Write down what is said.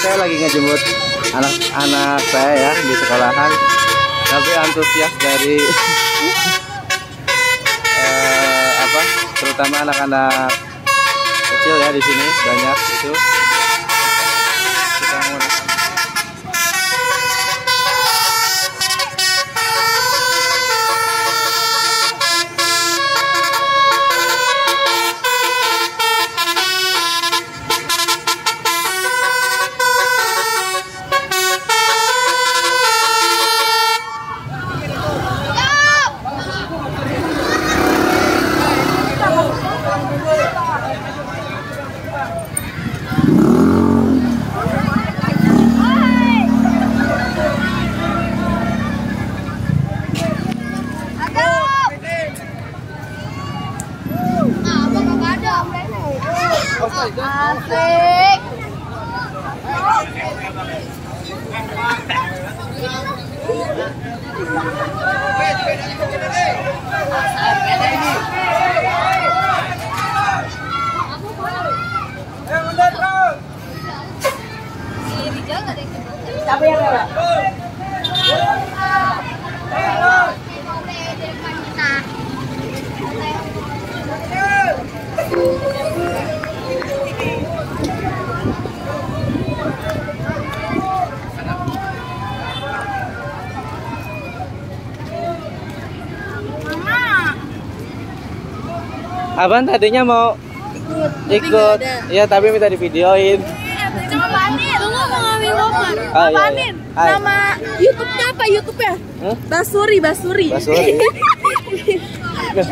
saya lagi ngejemput anak-anak saya ya di sekolahan. Tapi antusias dari terutama anak-anak kecil ya di sini banyak itu. Kita menggunakan asik. Tapi yang abang tadinya mau ikut, ya tapi minta di videoin. Sama Pak Anin, lu mau ngambil nomor. Pak Anin, nama YouTube-nya apa YouTube-nya? Huh? Basuri, Basuri. Basuri.